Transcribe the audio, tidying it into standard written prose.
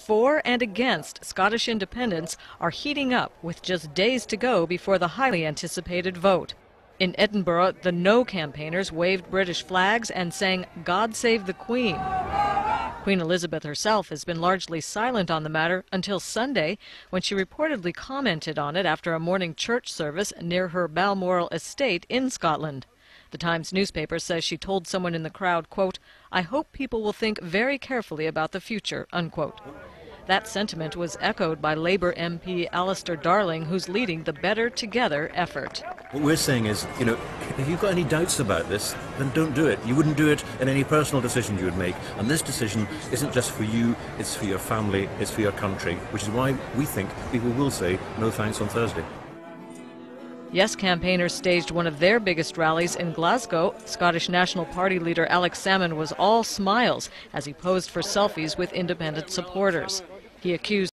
For and against Scottish independence are heating up with just days to go before the highly anticipated vote. In Edinburgh, the No campaigners waved British flags and sang God Save the Queen. Queen Elizabeth herself has been largely silent on the matter until Sunday, when she reportedly commented on it after a morning church service near her Balmoral estate in Scotland. The Times newspaper says she told someone in the crowd, quote, "I hope people will think very carefully about the future," unquote. That sentiment was echoed by Labour MP Alistair Darling, who's leading the Better Together effort. What we're saying is, you know, if you've got any doubts about this, then don't do it. You wouldn't do it in any personal decision you would make. And this decision isn't just for you, it's for your family, it's for your country, which is why we think people will say no thanks on Thursday. Yes campaigners staged one of their biggest rallies in Glasgow. Scottish National Party leader Alex Salmond was all smiles as he posed for selfies with independent supporters. He accused